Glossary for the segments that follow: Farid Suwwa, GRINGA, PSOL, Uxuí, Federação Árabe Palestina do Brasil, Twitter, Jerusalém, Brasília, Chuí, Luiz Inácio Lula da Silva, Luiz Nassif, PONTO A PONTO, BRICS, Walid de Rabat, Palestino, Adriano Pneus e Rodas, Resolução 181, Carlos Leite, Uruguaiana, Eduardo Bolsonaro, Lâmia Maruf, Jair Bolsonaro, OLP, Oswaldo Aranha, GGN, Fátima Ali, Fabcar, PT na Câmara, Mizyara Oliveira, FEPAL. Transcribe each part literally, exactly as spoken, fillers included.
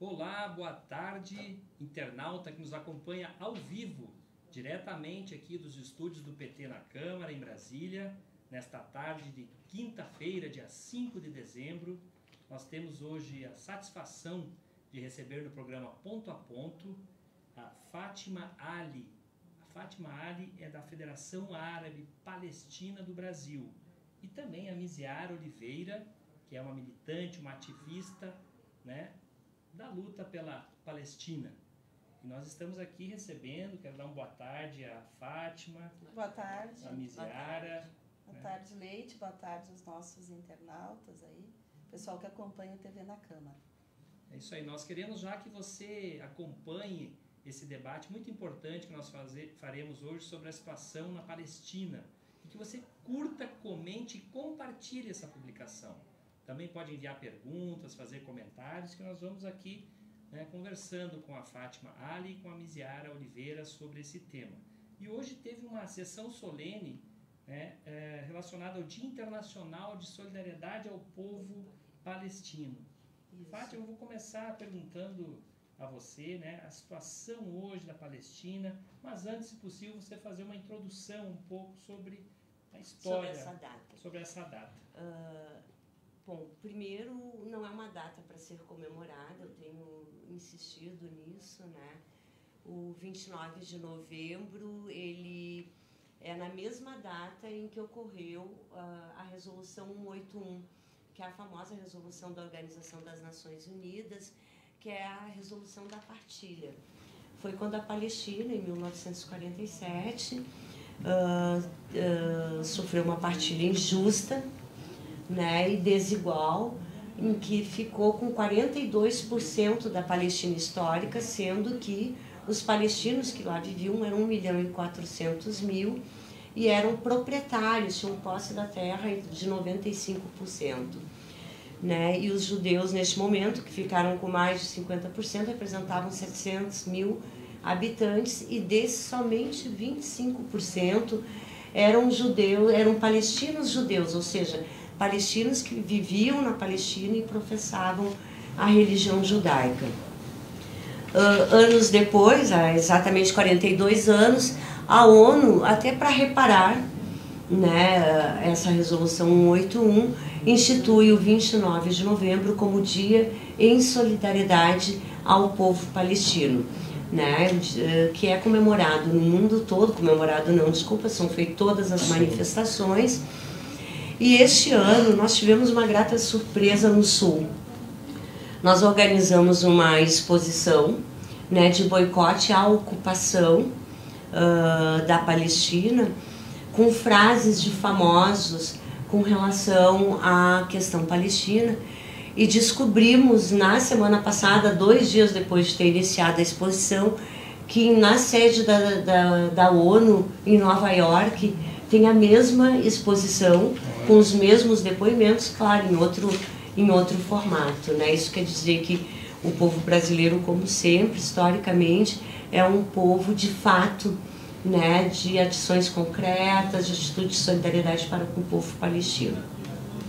Olá, boa tarde, internauta que nos acompanha ao vivo, diretamente aqui dos estúdios do P T na Câmara, em Brasília. Nesta tarde de quinta-feira, dia cinco de dezembro, nós temos hoje a satisfação de receber no programa Ponto a Ponto a Fátima Ali. A Fátima Ali é da Federação Árabe Palestina do Brasil e também a Mizyara Oliveira, que é uma militante, uma ativista, né, da luta pela Palestina. E nós estamos aqui recebendo, quero dar uma boa tarde à Fátima. Boa tarde. A Mizyara. Boa tarde, né? Tarde, Leite. Boa tarde aos nossos internautas aí, pessoal que acompanha o T V na Câmara. É isso aí. Nós queremos já que você acompanhe esse debate muito importante que nós fazer, faremos hoje sobre a situação na Palestina. E que você curta, comente e compartilhe essa publicação. Também pode enviar perguntas, fazer comentários, que nós vamos aqui, né, conversando com a Fátima Ali e com a Mizyara Oliveira sobre esse tema. E hoje teve uma sessão solene, né, é, relacionada ao Dia Internacional de Solidariedade ao Povo Palestino. Isso. Fátima, eu vou começar perguntando a você, né, a situação hoje da Palestina, mas antes, se possível, você fazer uma introdução um pouco sobre a história. Sobre essa data. Sobre essa data. Uh... Bom, primeiro, não é uma data para ser comemorada, eu tenho insistido nisso, né? O vinte e nove de novembro, ele é na mesma data em que ocorreu uh, a Resolução cento e oitenta e um, que é a famosa Resolução da Organização das Nações Unidas, que é a Resolução da Partilha. Foi quando a Palestina, em mil novecentos e quarenta e sete, uh, uh, sofreu uma partilha injusta, né, e desigual, em que ficou com quarenta e dois por cento da Palestina histórica, sendo que os palestinos que lá viviam eram um milhão e quatrocentos mil e eram proprietários, tinham posse da terra de noventa e cinco por cento. Né? E os judeus, neste momento, que ficaram com mais de cinquenta por cento, representavam setecentos mil habitantes, e desses somente vinte e cinco por cento eram judeus, eram palestinos judeus, ou seja, palestinos que viviam na Palestina e professavam a religião judaica. Uh, anos depois, há exatamente quarenta e dois anos, a ONU, até para reparar, né, essa resolução cento e oitenta e um, institui o vinte e nove de novembro como dia em solidariedade ao povo palestino, né, que é comemorado no mundo todo, comemorado não, desculpa, são feitas todas as manifestações. E este ano nós tivemos uma grata surpresa no Sul. Nós organizamos uma exposição, né, de boicote à ocupação uh, da Palestina, com frases de famosos com relação à questão palestina. E descobrimos na semana passada, dois dias depois de ter iniciado a exposição, que na sede da, da, da ONU, em Nova York, tem a mesma exposição, com os mesmos depoimentos, claro, em outro, em outro formato, né? Isso quer dizer que o povo brasileiro, como sempre, historicamente, é um povo de fato, né, de atitudes concretas, de atitude de solidariedade para com o povo palestino.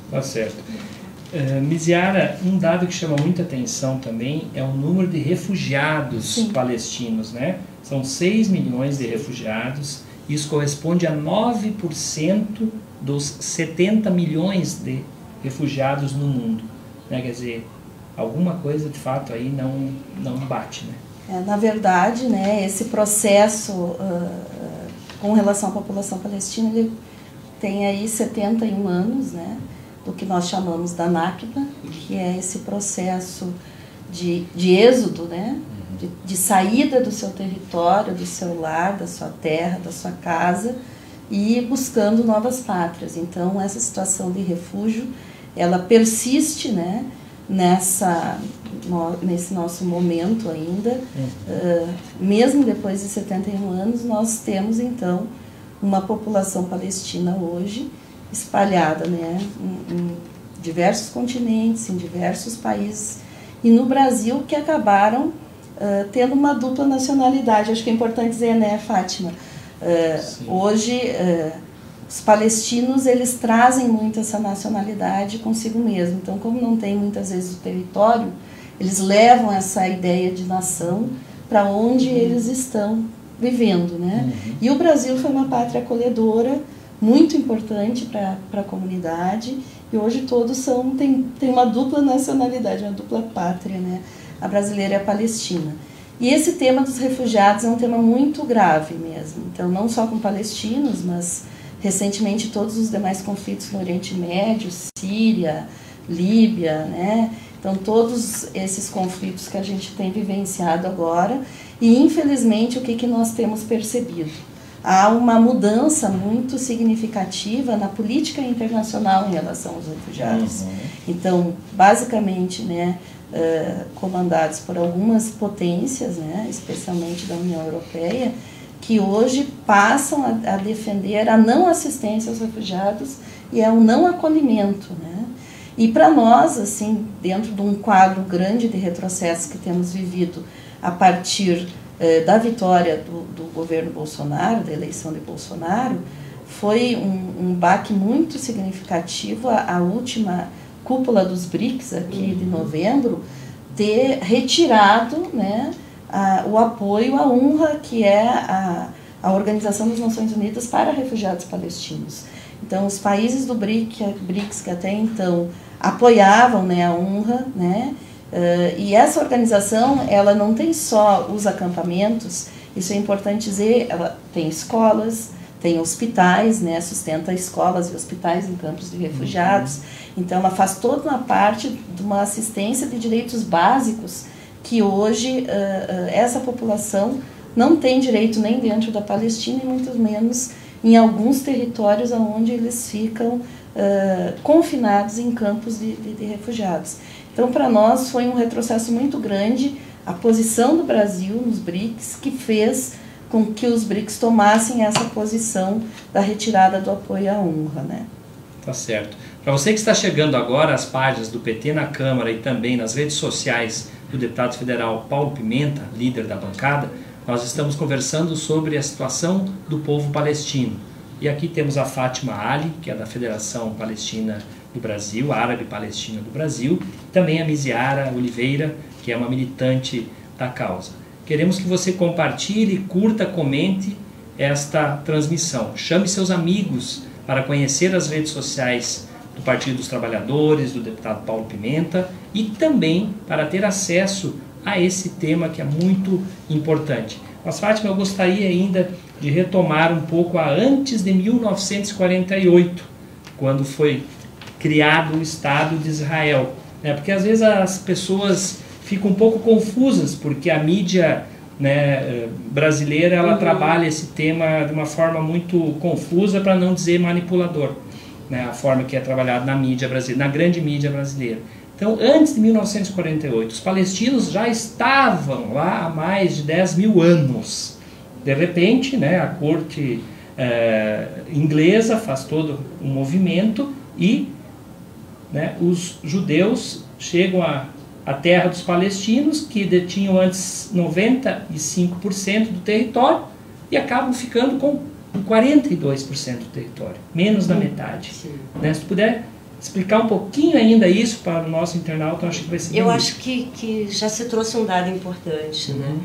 Tá certo. Uh, Mizyara, um dado que chama muita atenção também é o número de refugiados, sim, palestinos, né? São seis milhões de refugiados. Isso corresponde a nove por cento dos setenta milhões de refugiados no mundo. Né? Quer dizer, alguma coisa de fato aí não, não bate. Né? É, na verdade, né, esse processo uh, com relação à população palestina, ele tem aí setenta e um anos, né, do que nós chamamos da Nakba, que é esse processo de, de êxodo, né? De, de saída do seu território, do seu lar, da sua terra, da sua casa, e buscando novas pátrias. Então, essa situação de refúgio, ela persiste, né, nessa, no, nesse nosso momento ainda. É. Uh, mesmo depois de setenta e um anos, nós temos, então, uma população palestina hoje espalhada, né, em, em diversos continentes, em diversos países, e no Brasil, que acabaram Uh, tendo uma dupla nacionalidade. Acho que é importante dizer, né, Fátima? Uh, hoje, uh, os palestinos, eles trazem muito essa nacionalidade consigo mesmo. Então, como não tem muitas vezes o território, Eles levam essa ideia de nação para onde uhum. eles estão vivendo, né? Uhum. E o Brasil foi uma pátria acolhedora, muito importante para a comunidade, e hoje todos são, tem, tem uma dupla nacionalidade, uma dupla pátria, né? A brasileira e a palestina. E esse tema dos refugiados é um tema muito grave mesmo, então não só com palestinos, mas recentemente todos os demais conflitos no Oriente Médio, Síria, Líbia, né? Então todos esses conflitos que a gente tem vivenciado agora, e infelizmente o que, que nós temos percebido? Há uma mudança muito significativa na política internacional em relação aos refugiados. Uhum. Então, basicamente, né, uh, comandados por algumas potências, né, especialmente da União Europeia, que hoje passam a, a defender a não assistência aos refugiados e é o não acolhimento, né? E para nós, assim, dentro de um quadro grande de retrocessos que temos vivido a partir da vitória do, do governo Bolsonaro, da eleição de Bolsonaro, foi um, um baque muito significativo a, a última cúpula dos BRICS, aqui de novembro, ter retirado, né, a, o apoio à UNRWA, que é a, a Organização das Nações Unidas para Refugiados Palestinos. Então, os países do BRICS, que até então apoiavam, né, a UNRWA, né, Uh, e essa organização, ela não tem só os acampamentos, isso é importante dizer, ela tem escolas, tem hospitais, né, sustenta escolas e hospitais em campos de refugiados, uhum. então ela faz toda uma parte de uma assistência de direitos básicos que hoje uh, uh, essa população não tem direito nem dentro da Palestina e muito menos em alguns territórios onde eles ficam uh, confinados em campos de, de, de refugiados. Então, para nós, foi um retrocesso muito grande a posição do Brasil nos BRICS, que fez com que os BRICS tomassem essa posição da retirada do apoio à UNRWA, né? Tá certo. Para você que está chegando agora, as páginas do P T na Câmara e também nas redes sociais do deputado federal Paulo Pimenta, líder da bancada, nós estamos conversando sobre a situação do povo palestino. E aqui temos a Fátima Ali, que é da Federação Palestina do Brasil, Árabe Palestina do Brasil, também a Mizyara Oliveira, que é uma militante da causa. Queremos que você compartilhe, curta, comente esta transmissão. Chame seus amigos para conhecer as redes sociais do Partido dos Trabalhadores, do deputado Paulo Pimenta, e também para ter acesso a esse tema que é muito importante. Mas, Fátima, eu gostaria ainda de retomar um pouco a antes de mil novecentos e quarenta e oito, quando foi criado o Estado de Israel, né? Porque às vezes as pessoas ficam um pouco confusas, porque a mídia, né, brasileira, ela uhum. trabalha esse tema de uma forma muito confusa, para não dizer manipulador, né? A forma que é trabalhada na mídia brasileira, na grande mídia brasileira. Então, antes de mil novecentos e quarenta e oito, os palestinos já estavam lá há mais de dez mil anos. De repente, né, a corte eh, inglesa faz todo um movimento e, né, os judeus chegam à, à terra dos palestinos, que detinham antes noventa e cinco por cento do território, e acabam ficando com quarenta e dois por cento do território, menos da metade. Né? Se puder explicar um pouquinho ainda isso para o nosso internauta, eu acho que vai ser bem. Eu acho que, que já se trouxe um dado importante. Uhum. Né?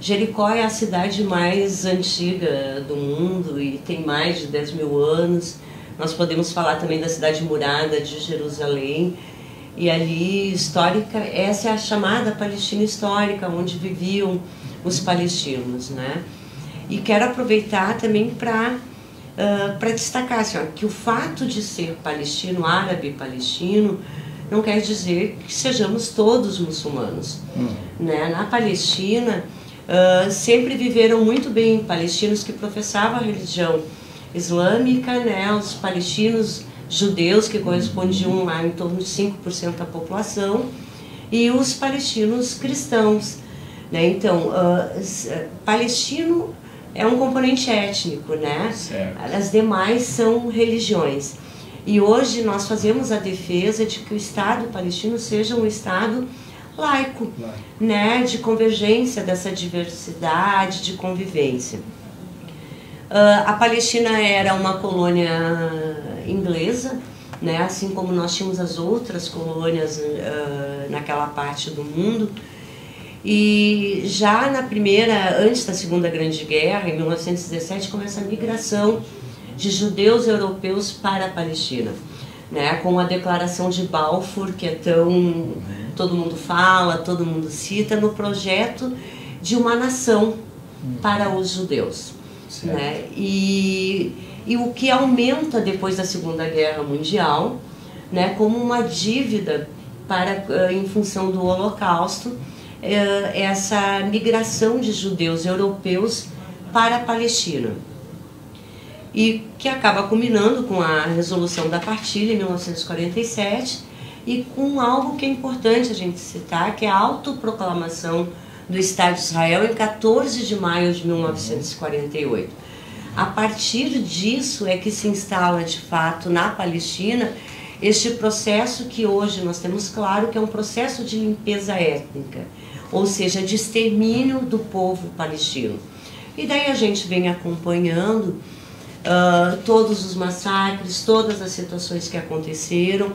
Jericó é a cidade mais antiga do mundo e tem mais de dez mil anos. Nós podemos falar também da cidade murada de Jerusalém, e ali, histórica, essa é a chamada Palestina histórica, onde viviam os palestinos, né? E quero aproveitar também para uh, para destacar assim, ó, que o fato de ser palestino, árabe palestino, não quer dizer que sejamos todos muçulmanos, hum. né? Na Palestina uh, sempre viveram muito bem palestinos que professavam a religião islâmica, né, os palestinos judeus, que correspondiam a em torno de cinco por cento da população, e os palestinos cristãos, né? Então, uh, palestino é um componente étnico, né? Certo. As demais são religiões. E hoje nós fazemos a defesa de que o Estado palestino seja um Estado laico, laico. Né? De convergência dessa diversidade, de convivência. Uh, a Palestina era uma colônia inglesa, né? Assim como nós tínhamos as outras colônias uh, naquela parte do mundo. E já na primeira, antes da Segunda Grande Guerra, em mil novecentos e dezessete, começa a migração de judeus europeus para a Palestina, né? Com a Declaração de Balfour, que é tão... todo mundo fala, todo mundo cita, no projeto de uma nação para os judeus. Né? E, e o que aumenta depois da Segunda Guerra Mundial, né? Como uma dívida para, em função do Holocausto, essa migração de judeus europeus para a Palestina, e que acaba culminando com a Resolução da Partilha em mil novecentos e quarenta e sete e com algo que é importante a gente citar, que é a autoproclamação do Estado de Israel em quatorze de maio de mil novecentos e quarenta e oito. A partir disso é que se instala de fato na Palestina este processo que hoje nós temos claro que é um processo de limpeza étnica, ou seja, de extermínio do povo palestino. E daí a gente vem acompanhando uh, todos os massacres, todas as situações que aconteceram.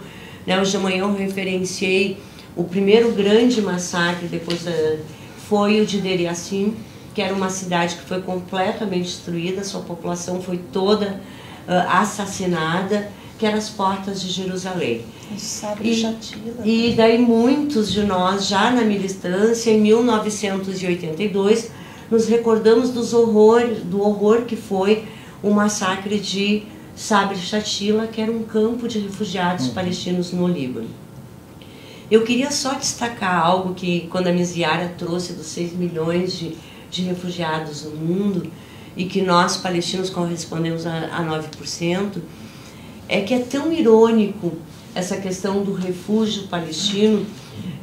Né? Hoje de manhã eu referenciei o primeiro grande massacre, depois da, foi o de Deir Yassin, que era uma cidade que foi completamente destruída, sua população foi toda uh, assassinada, que eram as portas de Jerusalém. Sabra e Chatila. E daí muitos de nós, já na militância, em mil novecentos e oitenta e dois, nos recordamos dos horror, do horror que foi o massacre de Sabra e Chatila, que era um campo de refugiados uhum. palestinos no Líbano. Eu queria só destacar algo que, quando a Mizyara trouxe dos seis milhões de, de refugiados no mundo, e que nós, palestinos, correspondemos a, a nove por cento, é que é tão irônico essa questão do refúgio palestino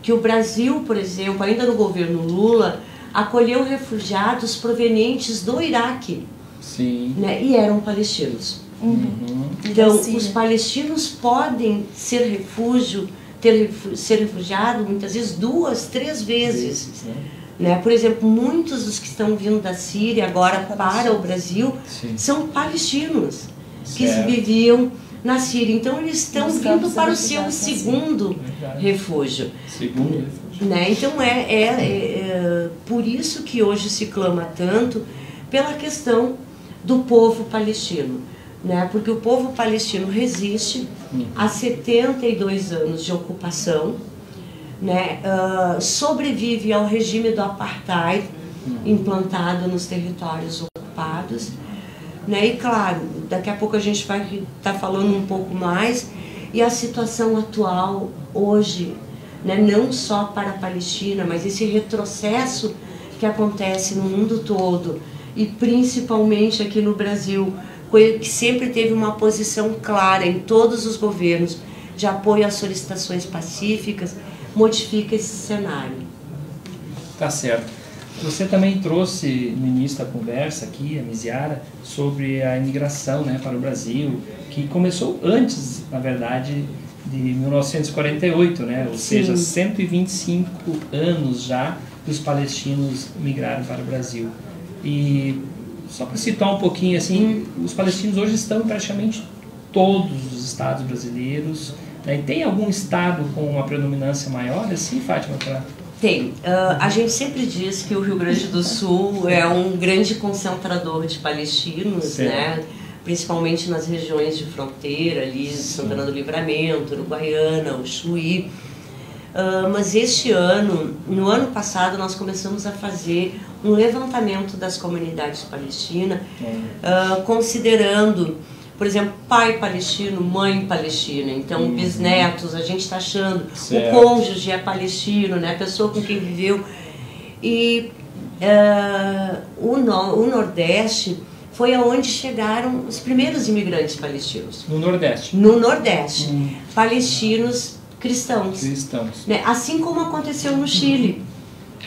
que o Brasil, por exemplo, ainda no governo Lula, acolheu refugiados provenientes do Iraque. Sim. Né? E eram palestinos. Uhum. Então, os palestinos podem ser refúgio, ter, ser refugiado muitas vezes duas, três vezes. Sim, sim. Né? Por exemplo, muitos dos que estão vindo da Síria agora para o Brasil sim. são palestinos que certo. viviam na Síria. Então, eles estão Nos vindo para o seu segundo refúgio. Segundo refúgio. Né? Então, é, é, é, é por isso que hoje se clama tanto pela questão do povo palestino. Né? Porque o povo palestino resiste a setenta e dois anos de ocupação, né? uh, sobrevive ao regime do apartheid implantado nos territórios ocupados. Né? E claro, daqui a pouco a gente vai estar tá falando um pouco mais, e a situação atual hoje, né? Não só para a Palestina, mas esse retrocesso que acontece no mundo todo, e principalmente aqui no Brasil, que sempre teve uma posição clara em todos os governos de apoio às solicitações pacíficas, modifica esse cenário. Tá certo. Você também trouxe no início da conversa aqui, a Mizyara, sobre a imigração, né, para o Brasil, que começou antes, na verdade, de mil novecentos e quarenta e oito, né? Ou Sim. seja, cento e vinte e cinco anos já que os palestinos migraram para o Brasil. E só para citar um pouquinho, assim, os palestinos hoje estão em praticamente todos os estados brasileiros. Né? E tem algum estado com uma predominância maior, assim, Fátima, para... Tem. Uh, a gente sempre diz que o Rio Grande do Sul é um grande concentrador de palestinos, né? Principalmente nas regiões de fronteira, ali, Santana do Livramento, Uruguaiana, Uxuí. Uh, mas este ano, no ano passado, nós começamos a fazer um levantamento das comunidades palestinas, uh, considerando, por exemplo, pai palestino, mãe palestina, então uhum. bisnetos, a gente está achando, certo. o cônjuge é palestino, né? A pessoa com quem viveu. E uh, o, no, o Nordeste foi aonde chegaram os primeiros imigrantes palestinos. No Nordeste? No Nordeste, uhum. palestinos cristãos. cristãos. Né? Assim como aconteceu no Chile.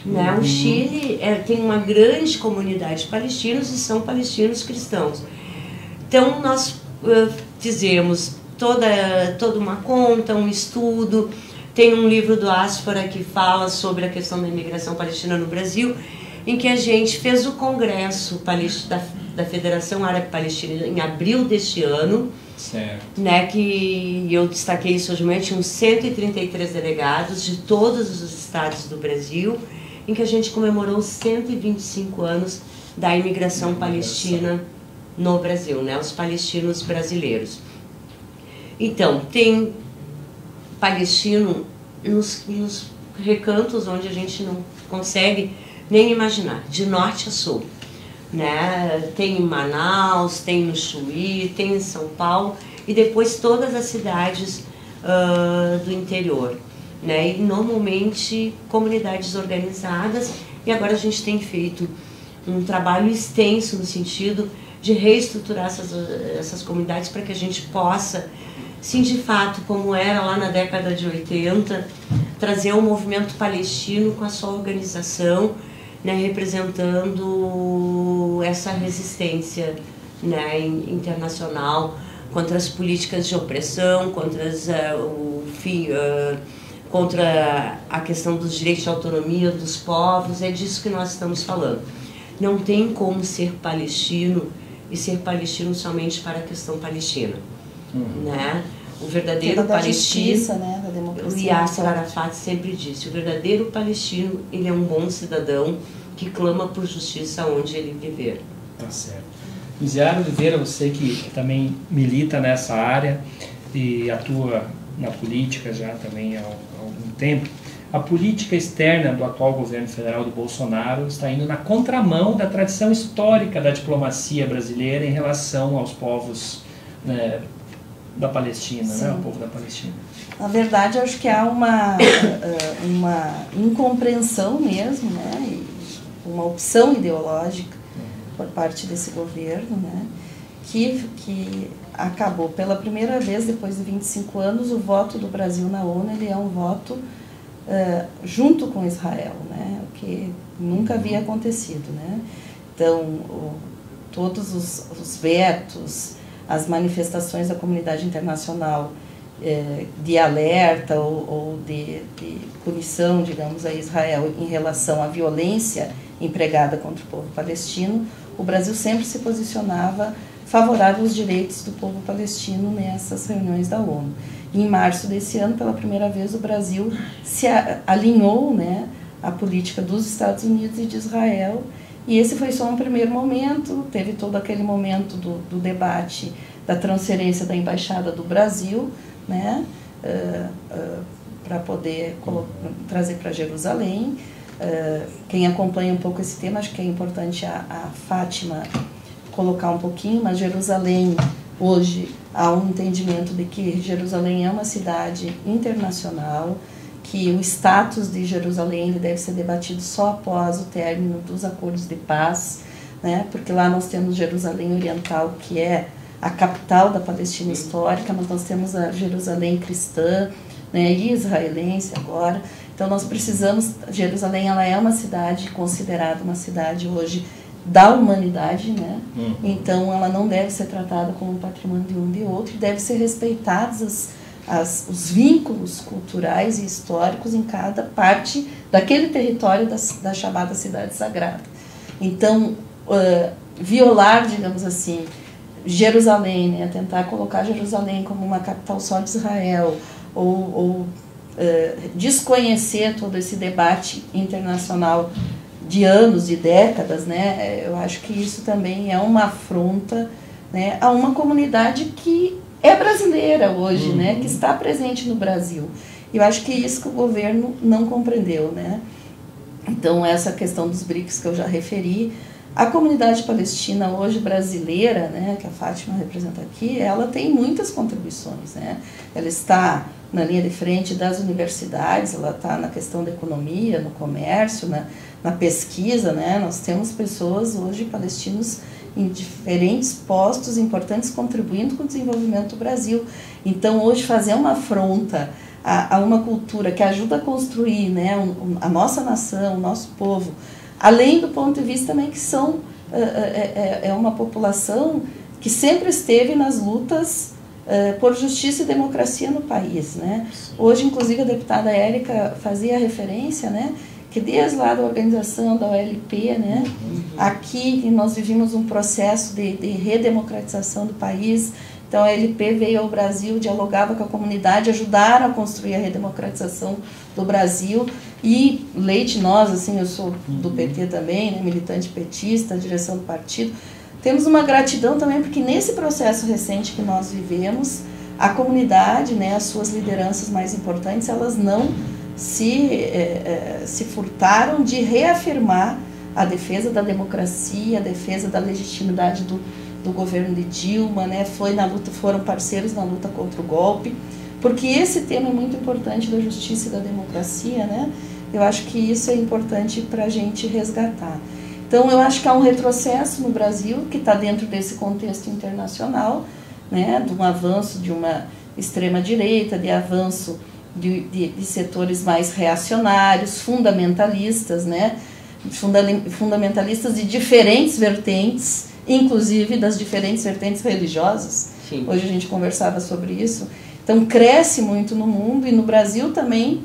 Uhum. Né? O Chile é, tem uma grande comunidade de palestinos e são palestinos cristãos. Então, nós uh, fizemos toda, toda uma conta, um estudo, tem um livro do Asfora que fala sobre a questão da imigração palestina no Brasil, em que a gente fez o Congresso da, da Federação Árabe Palestina em abril deste ano, Certo. Né, que eu destaquei isso hoje, uns cento e trinta e três delegados de todos os estados do Brasil, em que a gente comemorou cento e vinte e cinco anos da imigração, imigração. palestina no Brasil, né, os palestinos brasileiros. Então, tem palestino nos, nos recantos onde a gente não consegue nem imaginar, de norte a sul. Né? Tem em Manaus, tem no Chuí, tem em São Paulo e depois todas as cidades uh, do interior, né? E normalmente comunidades organizadas, e agora a gente tem feito um trabalho extenso no sentido de reestruturar essas, essas comunidades para que a gente possa, sim, de fato, como era lá na década de oitenta, trazer o um movimento palestino com a sua organização, né, representando essa resistência, né, internacional contra as políticas de opressão, contra, as, uh, o fim, uh, contra a questão dos direitos de autonomia dos povos. É disso que nós estamos falando. Não tem como ser palestino e ser palestino somente para a questão palestina. Uhum. Né? O verdadeiro palestino, justiça, né, o Yasser Arafat sempre disse, o verdadeiro palestino, ele é um bom cidadão que clama por justiça onde ele viver. Tá certo. Mizyara Oliveira, você que também milita nessa área e atua na política já também há algum tempo, a política externa do atual governo federal do Bolsonaro está indo na contramão da tradição histórica da diplomacia brasileira em relação aos povos, né, da Palestina, né, o povo da Palestina. Na verdade, acho que há uma, uma incompreensão mesmo, né, e uma opção ideológica por parte desse governo, né, que, que acabou pela primeira vez, depois de vinte e cinco anos, o voto do Brasil na ONU, ele é um voto uh, junto com Israel, né, o que nunca havia acontecido. Né. Então, o, todos os, os vetos, as manifestações da comunidade internacional eh, de alerta ou, ou de, de punição, digamos, a Israel em relação à violência empregada contra o povo palestino, o Brasil sempre se posicionava favorável aos direitos do povo palestino nessas reuniões da ONU. E em março desse ano, pela primeira vez, o Brasil se a, alinhou, né, à política dos Estados Unidos e de Israel. E esse foi só um primeiro momento, teve todo aquele momento do, do debate da transferência da Embaixada do Brasil, né, uh, uh, para poder trazer para Jerusalém. Uh, quem acompanha um pouco esse tema, acho que é importante a, a Fátima colocar um pouquinho, mas Jerusalém, hoje, há um entendimento de que Jerusalém é uma cidade internacional, que o status de Jerusalém ele deve ser debatido só após o término dos acordos de paz, né? Porque lá nós temos Jerusalém Oriental, que é a capital da Palestina histórica, mas nós temos a Jerusalém cristã, né, e israelense agora. Então nós precisamos... Jerusalém ela é uma cidade considerada uma cidade hoje da humanidade, né? Uhum. Então ela não deve ser tratada como um patrimônio de um de outro, e deve ser respeitadas as As, os vínculos culturais e históricos em cada parte daquele território da, da chamada Cidade Sagrada. Então, uh, violar, digamos assim, Jerusalém, né, tentar colocar Jerusalém como uma capital só de Israel, ou, ou uh, desconhecer todo esse debate internacional de anos, de décadas, né, eu acho que isso também é uma afronta, né, a uma comunidade que é brasileira hoje, uhum, né, que está presente no Brasil. E eu acho que é isso que o governo não compreendeu, né? Então, essa questão dos BRICS que eu já referi, a comunidade palestina hoje brasileira, né, que a Fátima representa aqui, ela tem muitas contribuições, né? Ela está na linha de frente das universidades, ela está na questão da economia, no comércio, na, na pesquisa, né? Nós temos pessoas hoje palestinos em diferentes postos importantes, contribuindo com o desenvolvimento do Brasil. Então, hoje, fazer uma afronta a, a uma cultura que ajuda a construir, né, um, a nossa nação, o nosso povo, além do ponto de vista também que são, é, é, é uma população que sempre esteve nas lutas é, por justiça e democracia no país. Né? Hoje, inclusive, a deputada Érica fazia referência, né, que desde lá da organização da O L P, né, aqui nós vivimos um processo de, de redemocratização do país, Então a L P veio ao Brasil, dialogava com a comunidade, ajudaram a construir a redemocratização do Brasil. E Leite, nós, assim, eu sou do P T também, né, militante petista, direção do partido, temos uma gratidão também porque nesse processo recente que nós vivemos, a comunidade, né, as suas lideranças mais importantes, elas não se, eh, se furtaram de reafirmar a defesa da democracia, a defesa da legitimidade do, do governo de Dilma, né, foi na luta, foram parceiros na luta contra o golpe, porque esse tema é muito importante da justiça e da democracia, né, eu acho que isso é importante para a gente resgatar. Então eu acho que há um retrocesso no Brasil que está dentro desse contexto internacional, né, de um avanço de uma extrema-direita, de avanço de, de, de setores mais reacionários, fundamentalistas, né, funda, fundamentalistas de diferentes vertentes, inclusive das diferentes vertentes religiosas. Sim. Hoje a gente conversava sobre isso. Então cresce muito no mundo e no Brasil também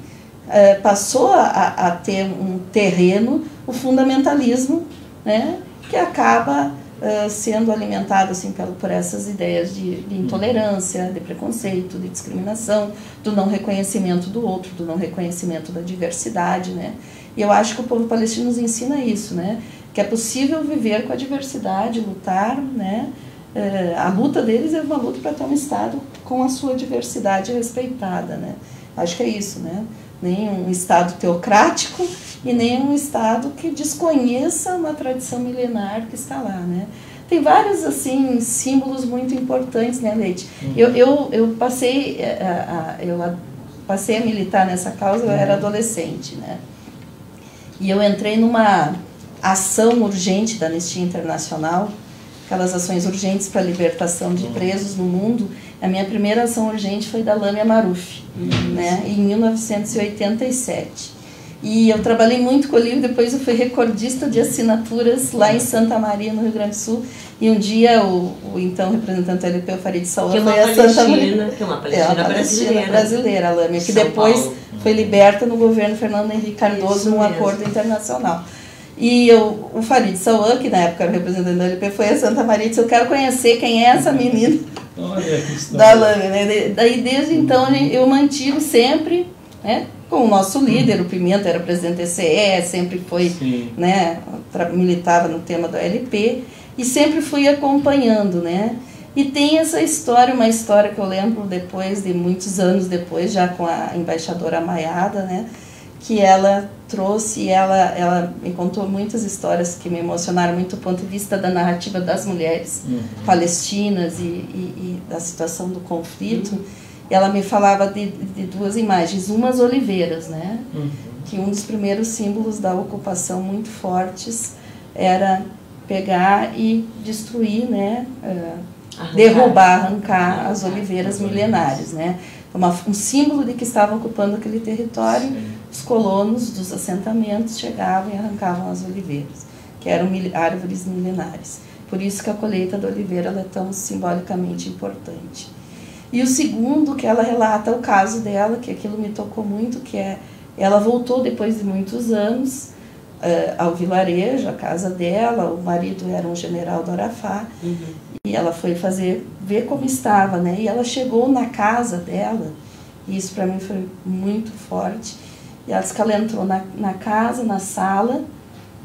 eh, passou a, a ter um terreno, o fundamentalismo, né, que acaba Uh, sendo alimentado assim, pelo, por essas ideias de, de intolerância, de preconceito, de discriminação, do não reconhecimento do outro, do não reconhecimento da diversidade, né? E eu acho que o povo palestino nos ensina isso, né? Que é possível viver com a diversidade, lutar, né? Uh, a luta deles é uma luta para ter um Estado com a sua diversidade respeitada, né? Acho que é isso, né? Nem um Estado teocrático e nem um Estado que desconheça uma tradição milenar que está lá, né? Tem vários, assim, símbolos muito importantes, né, Leite? Uhum. Eu, eu, eu, passei a, a, eu a, passei a militar nessa causa, eu era adolescente, né? E eu entrei numa ação urgente da Anistia Internacional, aquelas ações urgentes para a libertação de presos no mundo. A minha primeira ação urgente foi da Lâmia Maruf, né, em mil novecentos e oitenta e sete. E eu trabalhei muito com o livro, depois eu fui recordista de assinaturas lá em Santa Maria, no Rio Grande do Sul. E um dia o, o então representante do L P, o Farid Suwwa, foi a Santa Maria. Que é uma palestina, é uma palestina brasileira, a Lâmia, que depois Paulo. foi liberta no governo Fernando Henrique Cardoso, num acordo internacional. E eu, o Farid Suwwa, que na época era representante do L P, foi a Santa Maria e disse: eu quero conhecer quem é essa menina. Olha, que história. Da Lâmia, né? Daí desde então eu mantive sempre, né, com o nosso líder, o Pimenta era presidente da E C E, sempre foi, né, militava no tema do L P, e sempre fui acompanhando, né? E tem essa história, uma história que eu lembro depois, de muitos anos depois, já com a embaixadora Maiada, né, que ela trouxe, e ela, ela me contou muitas histórias que me emocionaram muito do ponto de vista da narrativa das mulheres uhum. palestinas e, e, e da situação do conflito. Uhum. Ela me falava de, de duas imagens, umas oliveiras, né? Uhum. Que um dos primeiros símbolos da ocupação muito fortes era pegar e destruir, né? Uh, arrancar. Derrubar, arrancar, arrancar as oliveiras as milenares, né? Uma, um símbolo de que estavam ocupando aquele território. Sim. Os colonos dos assentamentos chegavam e arrancavam as oliveiras, que eram mil, árvores milenares. Por isso que a colheita da oliveira ela é tão simbolicamente importante. E o segundo, que ela relata o caso dela, que aquilo me tocou muito, que é, ela voltou depois de muitos anos uh, ao vilarejo, a casa dela, o marido era um general do Arafat, uhum. e ela foi fazer, ver como estava, né? E ela chegou na casa dela, e isso para mim foi muito forte, e ela disse que ela entrou na, na casa, na sala, uhum.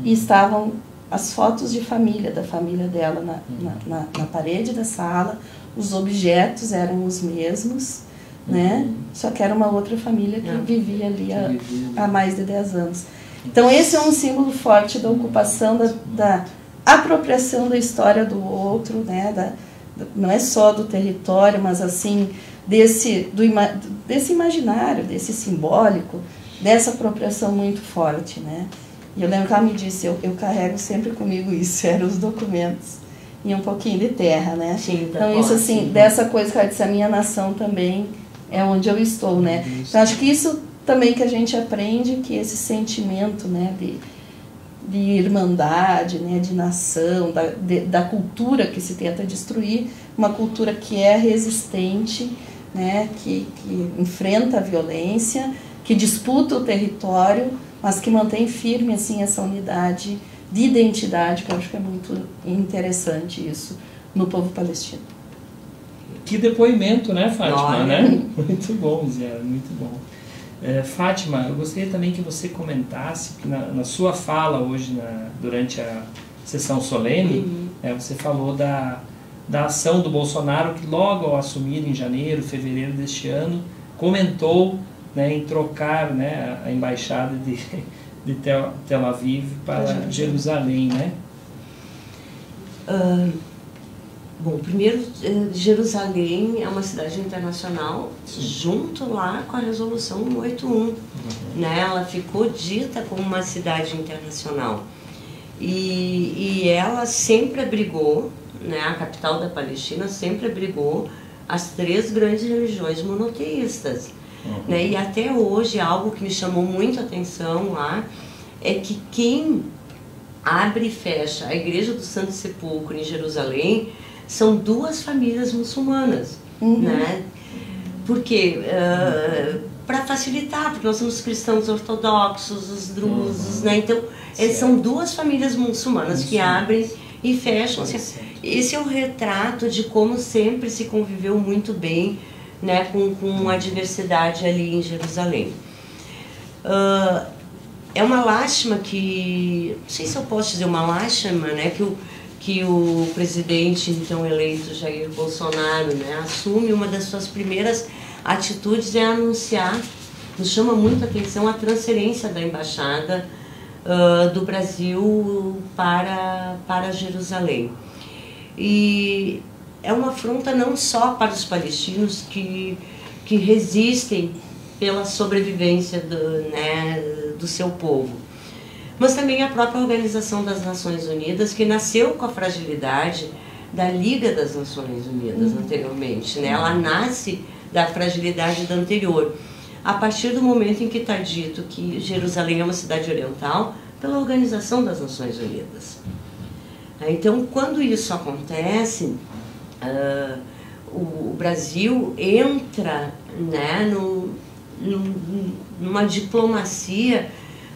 e estavam as fotos de família, da família dela na, uhum. na, na, na parede da sala. Os objetos eram os mesmos, né? Uhum. Só que era uma outra família que uhum. vivia ali há, há mais de dez anos. Então esse é um símbolo forte da ocupação, da, da apropriação da história do outro, né? Da, não é só do território, mas assim, desse, do, desse imaginário, desse simbólico, dessa apropriação muito forte, né? E eu lembro que ela me disse, eu, eu carrego sempre comigo isso, eram os documentos. E um pouquinho de terra, né? Sim, então tá isso bom, assim, sim. Dessa coisa que ela disse, a minha nação também é onde eu estou, né? Isso. Então acho que isso também que a gente aprende, que esse sentimento, né, de, de irmandade, né, de nação, da, de, da cultura que se tenta destruir, uma cultura que é resistente, né, que, que enfrenta a violência, que disputa o território, mas que mantém firme assim essa unidade de identidade, que eu acho que é muito interessante isso no povo palestino. Que depoimento, né, Fátima? Não, né? Muito bom, Zé, muito bom. É, Fátima, eu gostaria também que você comentasse, que na, na sua fala hoje, na, durante a sessão solene, uhum. é, você falou da, da ação do Bolsonaro, que logo ao assumir em janeiro, fevereiro deste ano, comentou, né, em trocar, né, a embaixada de, de Tel, Tel Aviv para Jerusalém, né? Uh... Bom, primeiro, Jerusalém é uma cidade internacional, sim, junto lá com a Resolução cento e oitenta e um. Uhum. Né? Ela ficou dita como uma cidade internacional. E, e ela sempre abrigou, né, a capital da Palestina sempre abrigou as três grandes religiões monoteístas. Uhum. Né? E até hoje, algo que me chamou muito a atenção lá é que quem abre e fecha a Igreja do Santo Sepulcro em Jerusalém são duas famílias muçulmanas, uhum, né? Porque uh, para facilitar, porque nós somos cristãos ortodoxos, os drusos, uhum, né? Então, certo, são duas famílias muçulmanas, isso, que abrem e fecham. Assim, esse é o retrato de como sempre se conviveu muito bem, né, com, com a diversidade ali em Jerusalém. Uh, é uma lástima que, não sei se eu posso dizer uma lástima, né, que o que o presidente, então eleito, Jair Bolsonaro, né, assume, uma das suas primeiras atitudes é anunciar, nos chama muito a atenção, a transferência da embaixada uh, do Brasil para, para Jerusalém. E é uma afronta não só para os palestinos que, que resistem pela sobrevivência do, né, do seu povo, mas também a própria Organização das Nações Unidas, que nasceu com a fragilidade da Liga das Nações Unidas, uhum, anteriormente, né? Ela nasce da fragilidade da anterior. A partir do momento em que está dito que Jerusalém é uma cidade oriental, pela Organização das Nações Unidas. Então, quando isso acontece, uh, o Brasil entra, né, no, no, numa diplomacia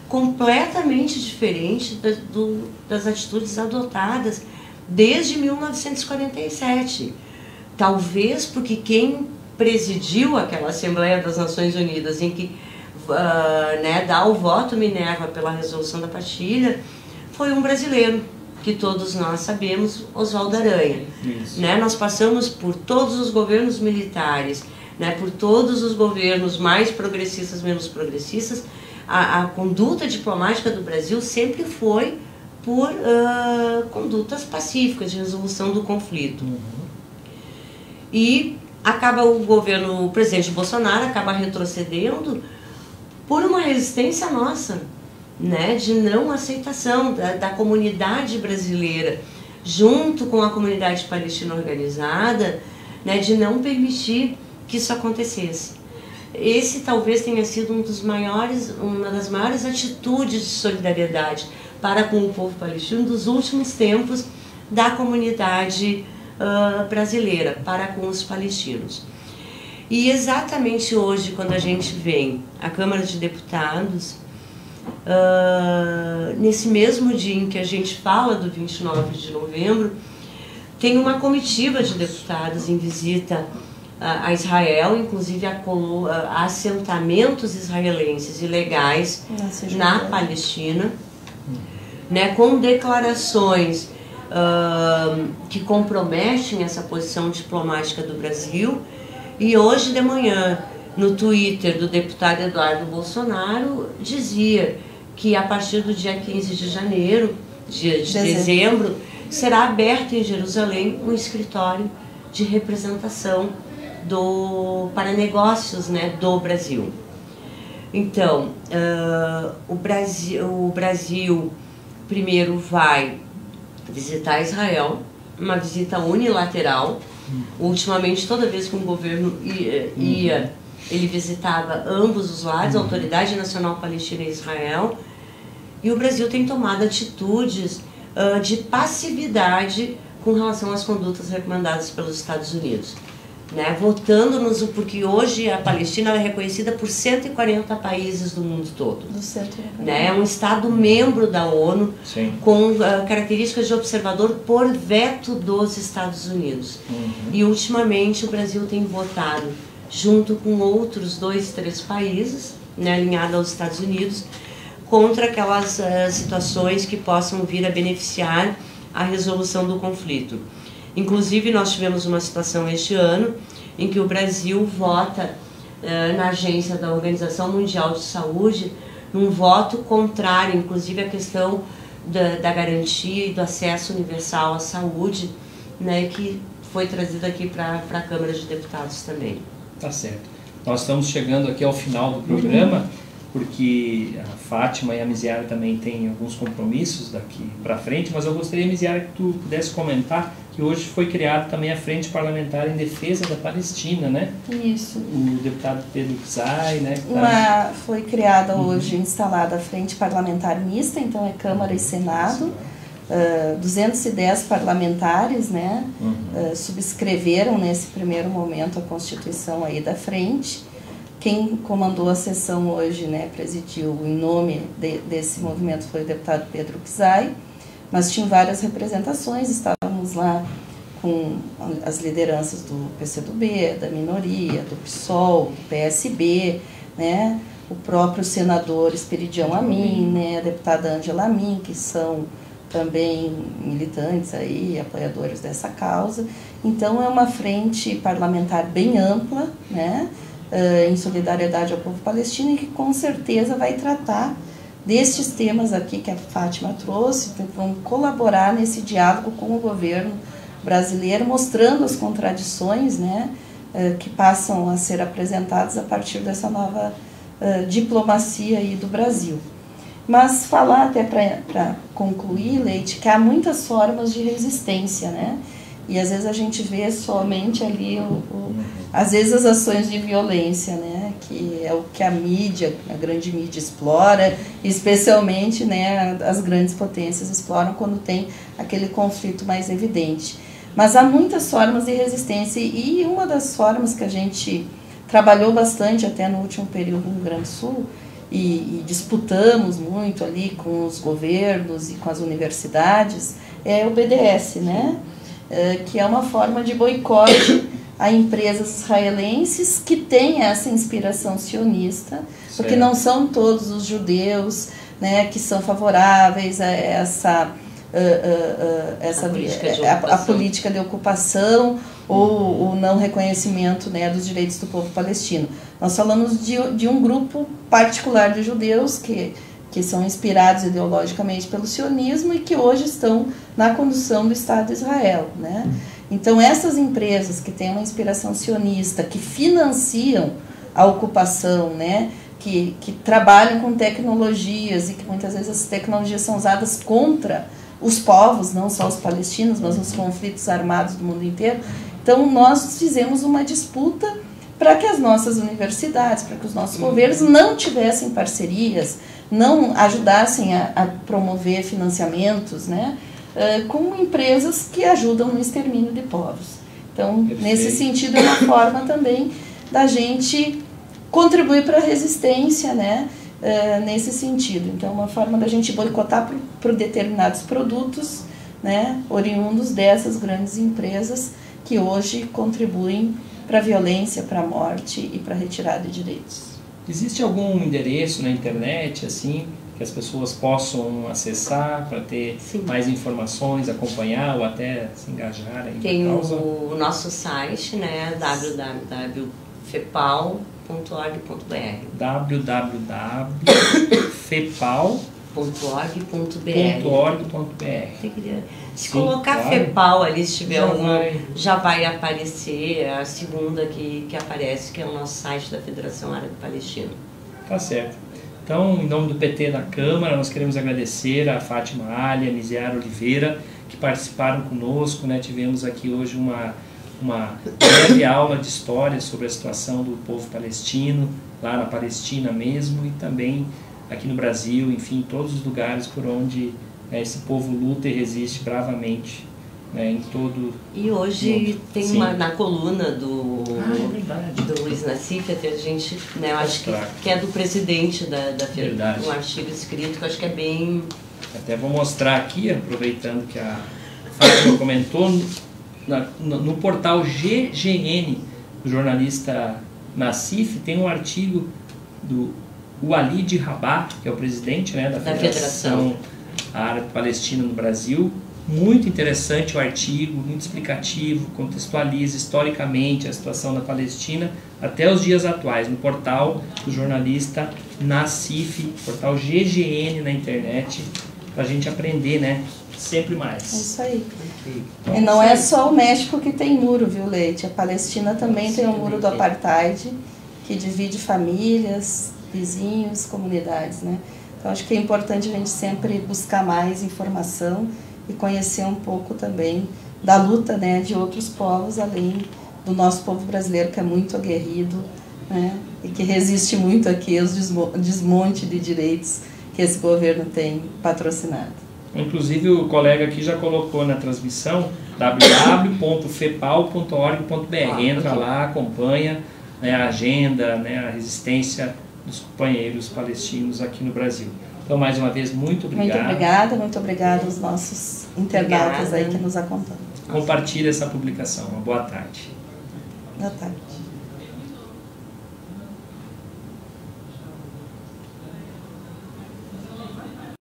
completamente diferente da, do, das atitudes adotadas desde mil novecentos e quarenta e sete. Talvez porque quem presidiu aquela Assembleia das Nações Unidas, em que uh, né, dá o voto Minerva pela resolução da partilha, foi um brasileiro, que todos nós sabemos, Oswaldo Aranha. Né? Nós passamos por todos os governos militares, né, por todos os governos mais progressistas, menos progressistas. A, a conduta diplomática do Brasil sempre foi por uh, condutas pacíficas de resolução do conflito. Uhum. E acaba o governo, o presidente Bolsonaro acaba retrocedendo por uma resistência nossa, né, de não aceitação da, da comunidade brasileira, junto com a comunidade palestina organizada, né, de não permitir que isso acontecesse. Esse talvez tenha sido um dos maiores, uma das maiores atitudes de solidariedade para com o povo palestino dos últimos tempos da comunidade uh, brasileira, para com os palestinos. E exatamente hoje, quando a gente vem à Câmara de Deputados, uh, nesse mesmo dia em que a gente fala do vinte e nove de novembro, tem uma comitiva de deputados em visita a Israel, inclusive a, a assentamentos israelenses ilegais na Palestina, né, com declarações uh, que comprometem essa posição diplomática do Brasil. E hoje de manhã, no Twitter do deputado Eduardo Bolsonaro, dizia que a partir do dia quinze de janeiro, dia de dezembro, será aberto em Jerusalém um escritório de representação Do, para negócios, né, do Brasil. Então, uh, o, Brasil, o Brasil primeiro vai visitar Israel, uma visita unilateral. Ultimamente, toda vez que um governo ia, ia ele visitava ambos os lados, a Autoridade Nacional Palestina e Israel, e o Brasil tem tomado atitudes uh, de passividade com relação às condutas recomendadas pelos Estados Unidos. né, votando-nos, porque hoje a Palestina ela é reconhecida por cento e quarenta países do mundo todo. Do cento e quarenta. Né, é um Estado membro da ONU, sim, com uh, características de observador por veto dos Estados Unidos. Uhum. E ultimamente o Brasil tem votado, junto com outros dois, três países, né, alinhado aos Estados Unidos, contra aquelas uh, situações que possam vir a beneficiar a resolução do conflito. Inclusive, nós tivemos uma situação este ano em que o Brasil vota uh, na agência da Organização Mundial de Saúde um voto contrário, inclusive a questão da, da garantia e do acesso universal à saúde, né, que foi trazida aqui para a Câmara dos Deputados também. Tá certo. Nós estamos chegando aqui ao final do programa, porque a Fátima e a Mizyara também têm alguns compromissos daqui para frente, mas eu gostaria, Mizyara, que tu pudesse comentar que hoje foi criada também a Frente Parlamentar em Defesa da Palestina, né? Isso. O deputado Pedro Uczai, né? Tá... Uma, foi criada hoje, uhum, instalada a Frente Parlamentar Mista, então é Câmara, uhum, e Senado. Uh, duzentos e dez parlamentares, né, uhum, uh, subscreveram nesse primeiro momento a Constituição aí da frente. Quem comandou a sessão hoje, né, presidiu em nome de, desse movimento foi o deputado Pedro Uczai, mas tinha várias representações, estávamos lá com as lideranças do PCdoB, da minoria, do PSOL, do P S B, né, o próprio senador Esperidião Amin, né, a deputada Ângela Amin, que são também militantes aí, apoiadores dessa causa. Então é uma frente parlamentar bem ampla, né, em solidariedade ao povo palestino, e que com certeza vai tratar destes temas aqui que a Fátima trouxe, que vão colaborar nesse diálogo com o governo brasileiro, mostrando as contradições, né, que passam a ser apresentadas a partir dessa nova diplomacia aí do Brasil. Mas falar até para concluir, Leite, que há muitas formas de resistência, né? E às vezes a gente vê somente ali, o, o, às vezes as ações de violência, né? Que é o que a mídia, a grande mídia explora, especialmente, né, as grandes potências exploram quando tem aquele conflito mais evidente. Mas há muitas formas de resistência, e uma das formas que a gente trabalhou bastante até no último período no Rio Grande do Sul, E, e disputamos muito ali com os governos e com as universidades, é o B D S, né? É, que é uma forma de boicote a empresas israelenses que têm essa inspiração sionista, certo, porque não são todos os judeus, né, que são favoráveis a essa, a, a, a, essa a política de ocupação, a, a política de ocupação ou o não reconhecimento, né, dos direitos do povo palestino. Nós falamos de, de um grupo particular de judeus que, que são inspirados ideologicamente pelo sionismo e que hoje estão na condução do Estado de Israel, né? Então, essas empresas que têm uma inspiração sionista, que financiam a ocupação, né, que, que trabalham com tecnologias e que muitas vezes essas tecnologias são usadas contra os povos, não só os palestinos, mas os conflitos armados do mundo inteiro. Então, nós fizemos uma disputa para que as nossas universidades, para que os nossos governos não tivessem parcerias, não ajudassem a, a promover financiamentos, né, uh, com empresas que ajudam no extermínio de povos. Então, perfeito, nesse sentido, é uma forma também da gente contribuir para a resistência, né, uh, nesse sentido. Então, é uma forma da gente boicotar por, por determinados produtos, né, oriundos dessas grandes empresas que hoje contribuem para a violência, para a morte e para a retirada de direitos. Existe algum endereço na internet, assim, que as pessoas possam acessar para ter, sim, mais informações, acompanhar ou até se engajar? Aí tem o nosso site, né, w w w ponto fepal ponto org ponto b r. w w w ponto fepal ponto org ponto b r. Se colocar, claro, FEPAL ali, se tiver já algum, vai. já vai aparecer a segunda que, que aparece, que é o nosso site da Federação Árabe Palestina. Tá certo. Então, em nome do P T na Câmara, nós queremos agradecer a Fátima Ali, a Mizyara Oliveira, que participaram conosco, né? Tivemos aqui hoje uma, uma breve aula de história sobre a situação do povo palestino, lá na Palestina mesmo, e também aqui no Brasil, enfim, em todos os lugares por onde esse povo luta e resiste bravamente né, em todo... E hoje mundo. Tem Sim. uma na coluna do, ah, é do Luiz Nassif, até a gente, né, eu acho que, que é do presidente da, da Federação, um artigo escrito que eu acho que é bem... Até vou mostrar aqui, aproveitando que a Fátima comentou, no, no portal G G N, o jornalista Nassif tem um artigo do Walid de Rabat, que é o presidente, né, da, da Federação Árabe Palestina do Brasil. Muito interessante o artigo, muito explicativo, contextualiza historicamente a situação da Palestina até os dias atuais, no portal do jornalista Nassif, portal G G N na internet, para a gente aprender, né? Sempre mais. É isso aí. Então, e não é só o México que tem muro, viu, Leite? A Palestina também tem o muro do apartheid, que divide famílias, vizinhos, comunidades, né? Então acho que é importante a gente sempre buscar mais informação e conhecer um pouco também da luta, né, de outros povos, além do nosso povo brasileiro, que é muito aguerrido, né, e que resiste muito aqui aos desmonte de direitos que esse governo tem patrocinado. Inclusive o colega aqui já colocou na transmissão w w w ponto fepal ponto org ponto b r, entra lá, acompanha, né, a agenda, né, a resistência dos companheiros palestinos aqui no Brasil. Então, mais uma vez, muito obrigado. Muito obrigada, muito obrigada aos nossos internautas aí que nos acompanham. Compartilhe essa publicação. Uma boa tarde. Boa tarde.